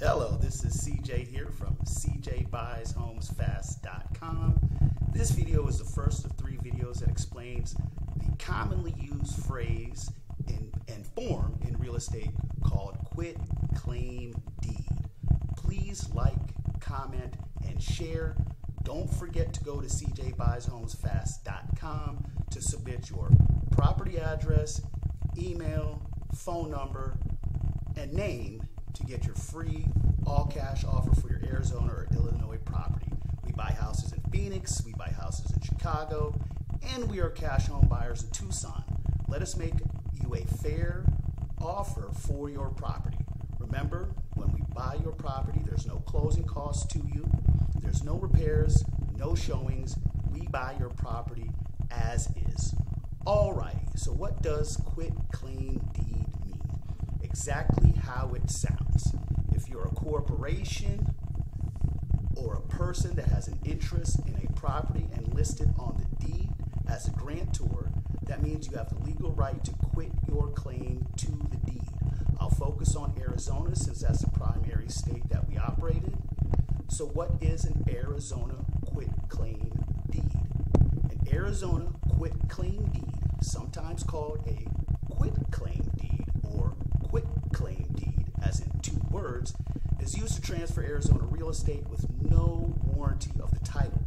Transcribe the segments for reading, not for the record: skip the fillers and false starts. Hello, this is CJ here from cjbuyshomesfast.com. This video is the first of three videos that explains the commonly used phrase and form in real estate called quit claim deed. Please like, comment, and share. Don't forget to go to cjbuyshomesfast.com to submit your property address, email, phone number, and name to get your free all-cash offer for your Arizona or Illinois property. We buy houses in Phoenix, we buy houses in Chicago, and we are cash home buyers in Tucson. Let us make you a fair offer for your property. Remember, when we buy your property, there's no closing costs to you, there's no repairs, no showings. We buy your property as is. All right, so what does quitclaim deed mean? Exactly how it sounds. If you're a corporation or a person that has an interest in a property and listed on the deed as a grantor, that means you have the legal right to quit your claim to the deed. I'll focus on Arizona since that's the primary state that we operate in. So what is an Arizona quitclaim deed? An Arizona quitclaim deed, sometimes called a quitclaim deed or quitclaim deed, as in two words, is used to transfer Arizona real estate with no warranty of the title.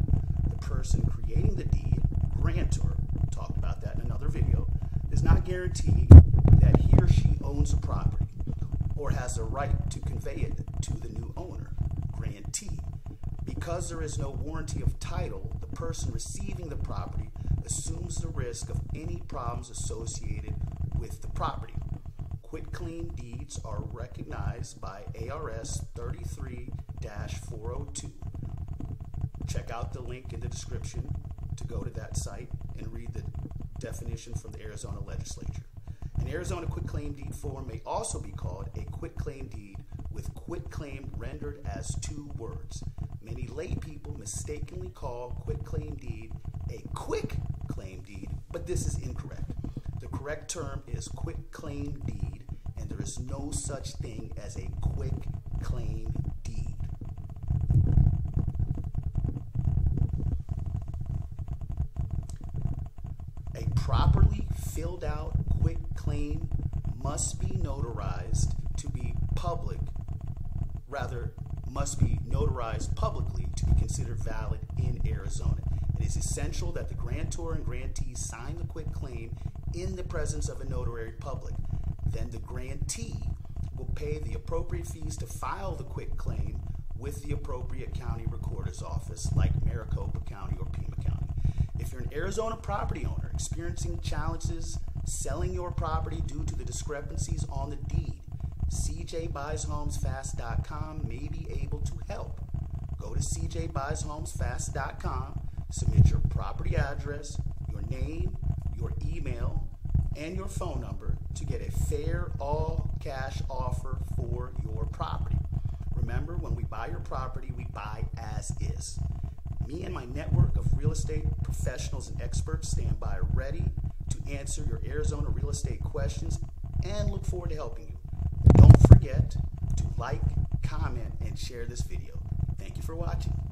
The person creating the deed, grantor, talked about that in another video, is not guaranteed that he or she owns the property or has the right to convey it to the new owner, grantee. Because there is no warranty of title, the person receiving the property assumes the risk of any problems associated with the property. Quitclaim deeds are recognized by ARS 33-402. Check out the link in the description to go to that site and read the definition from the Arizona legislature. An Arizona quitclaim deed form may also be called a quitclaim deed, with quitclaim rendered as two words. Many lay people mistakenly call quitclaim deed a quitclaim deed, but this is incorrect. The correct term is quitclaim deed, and there is no such thing as a quitclaim deed. A properly filled out quitclaim must be notarized to be public, rather must be notarized publicly to be considered valid in Arizona. It is essential that the grantor and grantee sign the quitclaim in the presence of a notary public. Then the grantee will pay the appropriate fees to file the quitclaim with the appropriate county recorder's office, like Maricopa County or Pima County. If you're an Arizona property owner experiencing challenges selling your property due to the discrepancies on the deed, cjbuyshomesfast.com may be able to help. Go to cjbuyshomesfast.com, submit your property address, your name, your email, and your phone number to get a fair all-cash offer for your property. Remember, when we buy your property, we buy as is. Me and my network of real estate professionals and experts stand by ready to answer your Arizona real estate questions and look forward to helping you. Don't forget to like, comment, and share this video. Thank you for watching.